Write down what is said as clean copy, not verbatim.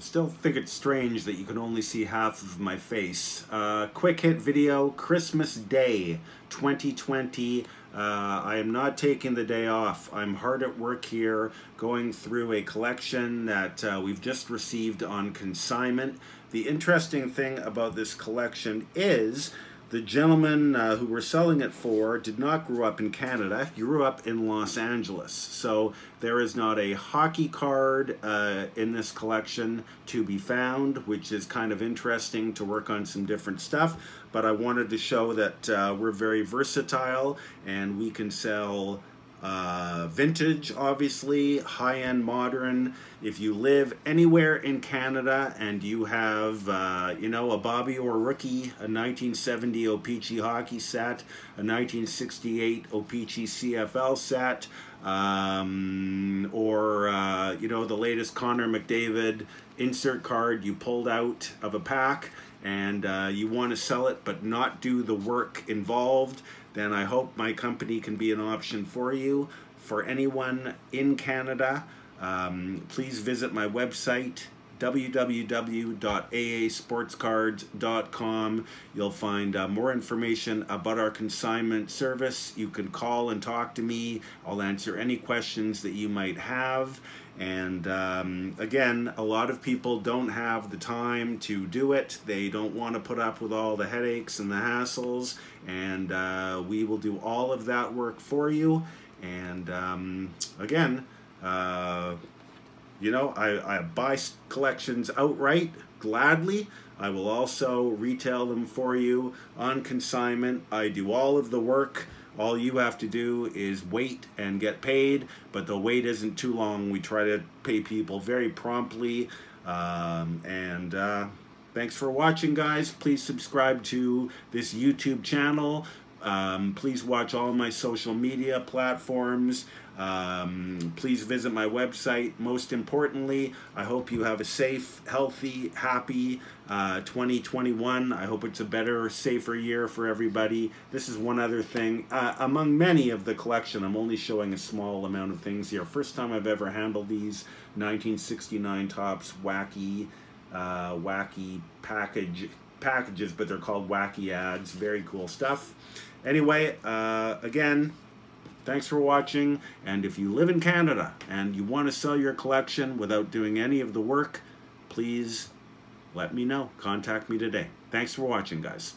I still think it's strange that you can only see half of my face. Quick hit video, Christmas Day 2020. I am not taking the day off. I'm hard at work here going through a collection that we've just received on consignment. The interesting thing about this collection is the gentleman who we're selling it for did not grow up in Canada. He grew up in Los Angeles. So there is not a hockey card in this collection to be found, which is kind of interesting to work on some different stuff. But I wanted to show that we're very versatile and we can sell vintage, obviously, high-end modern. If you live anywhere in Canada and you have, you know, a Bobby Orr rookie, a 1970 O-Pee-Chee hockey set, a 1968 O-Pee-Chee CFL set, or, you know, the latest Connor McDavid insert card you pulled out of a pack, and you want to sell it but not do the work involved, then I hope my company can be an option for you. For anyone in Canada, please visit my website, www.aasportscards.com. You'll find more information about our consignment service. You can call and talk to me. I'll answer any questions that you might have. And again, a lot of people don't have the time to do it. They don't want to put up with all the headaches and the hassles. And we will do all of that work for you. And again, you know, I buy collections outright, gladly. I will also retail them for you on consignment. I do all of the work. All you have to do is wait and get paid, but the wait isn't too long. We try to pay people very promptly. Thanks for watching, guys. Please subscribe to this YouTube channel. Please watch all my social media platforms. Please visit my website. Most importantly, I hope you have a safe, healthy, happy 2021. I hope it's a better, safer year for everybody. This is one other thing. Among many of the collection, I'm only showing a small amount of things here. First time I've ever handled these 1969 Topps wacky packages, but they're called Wacky Ads. Very cool stuff. Anyway, again, thanks for watching, and if you live in Canada and you want to sell your collection without doing any of the work, please let me know. Contact me today. Thanks for watching, guys.